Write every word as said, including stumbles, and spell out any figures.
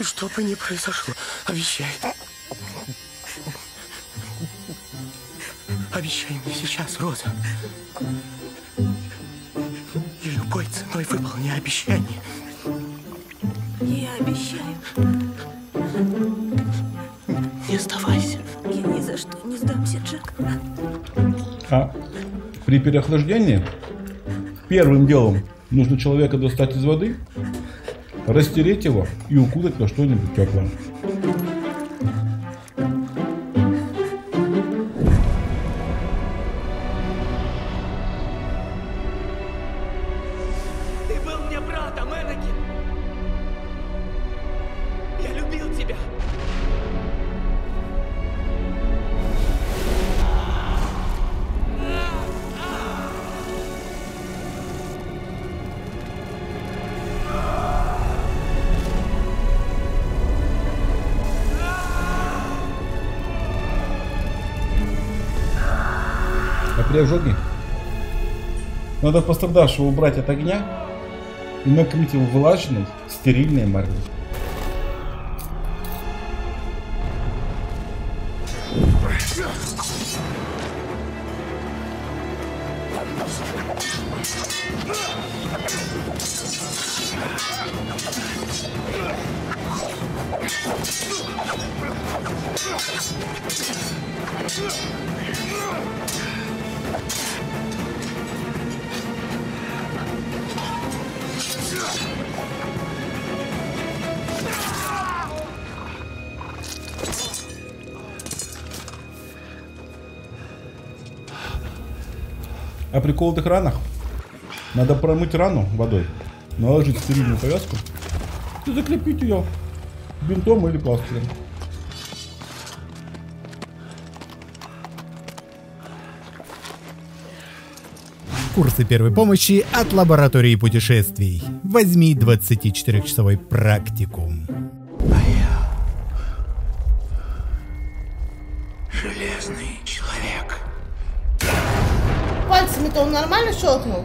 Что бы ни произошло, обещай. Обещай мне сейчас, Роза. И любой ценой выполни обещание. Я обещаю. Не сдавайся. Я ни за что не сдамся, Джек. А при переохлаждении первым делом нужно человека достать из воды, растереть его и укутать во что-нибудь теплое. Ты был мне братом, Энекин! Я любил тебя! При обжоге надо пострадавшего убрать от огня и накрыть его влажной стерильной марлей. О приколотых ранах надо промыть рану водой, наложить стерильную повязку и закрепить ее бинтом или пластырем. Курсы первой помощи от лаборатории путешествий. Возьми двадцатичетырехчасовой практикум. А я железный человек. Пальцами-то он нормально щелкнул?